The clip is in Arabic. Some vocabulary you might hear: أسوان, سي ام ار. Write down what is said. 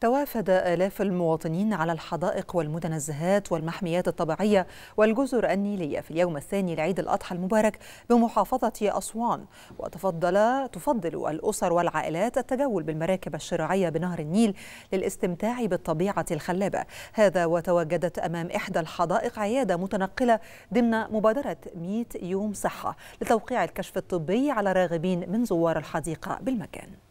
توافد آلاف المواطنين على الحدائق والمتنزهات والمحميات الطبيعية والجزر النيلية في اليوم الثاني لعيد الأضحى المبارك بمحافظة أسوان. وتفضل الأسر والعائلات التجول بالمراكب الشراعية بنهر النيل للاستمتاع بالطبيعة الخلابة. هذا وتواجدت أمام إحدى الحدائق عيادة متنقلة ضمن مبادرة 100 يوم صحة لتوقيع الكشف الطبي على راغبين من زوار الحديقة بالمكان.